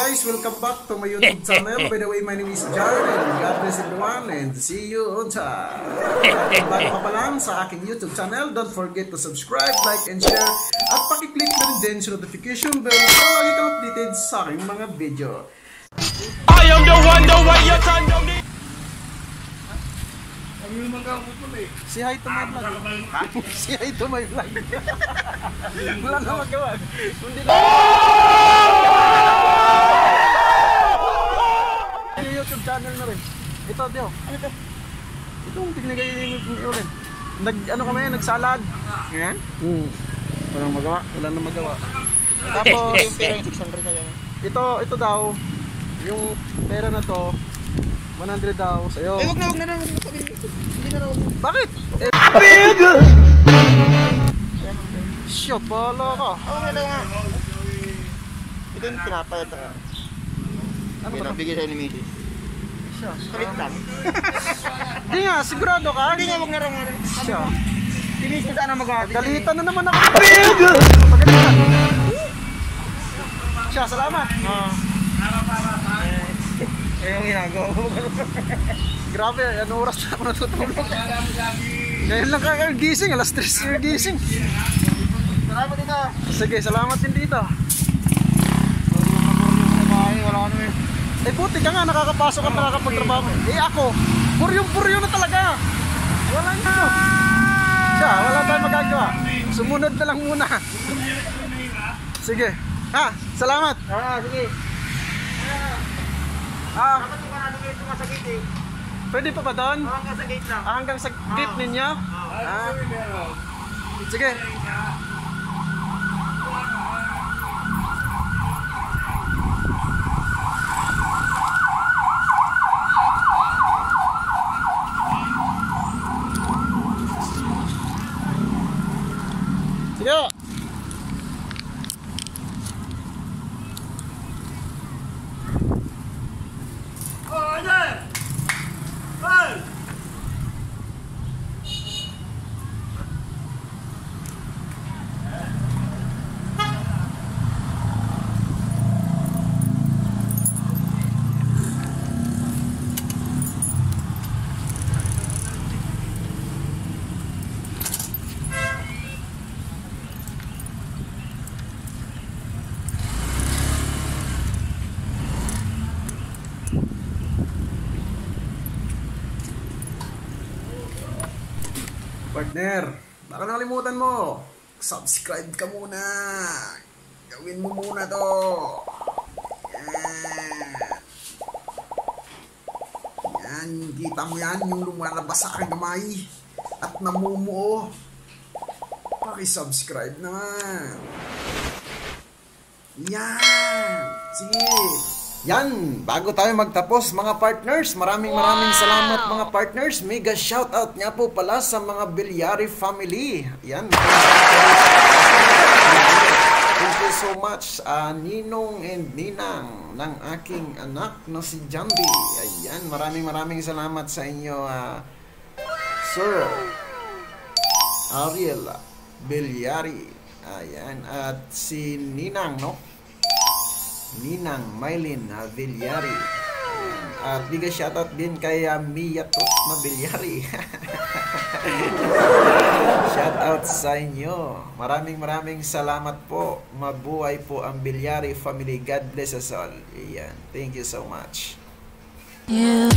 guys, welcome back to my YouTube channel. By the way, my name is Jared. God bless everyone and see you on time. Bago ka pa lang sa aking YouTube channel, don't forget to subscribe, like, and share. At pakiclick na rin din sa notification bell para lagi kang updated sa aking mga video. I am the one, the way your time don't need. Si hi to my vlog. Si hi to my vlog. Wala na magawa. Kundi YouTube channel na rin. Ito, Dio. Itong tinigay niyo rin. Nag-ano kami, nagsalad. Yan? Wala na magawa. Wala na magawa. Tapos, yung pera yung 600 na yan. Ito daw, yung pera na to, 100 daw sa'yo. Eh, wag na lang. Hindi na lang. Bakit? Big! Shit, bala ka. Oo, wala nga. Ito yung tinapay ito. Ano ba? Binabigay sa'yo ni Midi. Siya. Kalit lang. Hindi nga, sigurado ka. Hindi nga, wag na lang. Siya. Tinis na sana mag-aabit. Kalitan na naman ako. Big! Pagalitan. Siya, salamat. Eh, yung ginagawa ko. Grabe, ano oras na ako natutulog. Ngayon lang kaya gising, alas 3 yung gising. Salamat dito. Sige, salamat din dito. Eh buti ka nga, nakakapasok at nakakapagtrabaho. Eh ako, puryo na talaga. Wala nyo. Siya, wala tayong magagawa. Sumunod na lang muna. Sige. Ha, salamat. Sige. Dapat yung kanagawin ito nga sa gate eh. Pwede pa ba doon? Hanggang sa gate lang. Hanggang sa gate ninyo? Sige. Sige. Partner, baka nakalimutan mo, subscribe ka muna. Gawin mo muna to. Yan, kita mo yan, yung lumalabas sa aking kamay at namumuo. Pakisubscribe naman. Yan, sige. Yan, bago tayo magtapos mga partners, maraming salamat mga partners. Mega shoutout nga po pala sa mga Bilyari family. Yan. Thank you so much Ninong and Ninang ng aking anak na si Jambi. Ayan, maraming salamat sa inyo Sir Ariel Villare. Ayan, at si Ninang, no? Ninang Mylene Bilyari. At bigas shoutout din kay Mia Tuk na Bilyari. Shoutout sa inyo. Maraming salamat po. Mabuhay po ang Bilyari family. God bless us all. Ayan. Thank you so much. Yeah.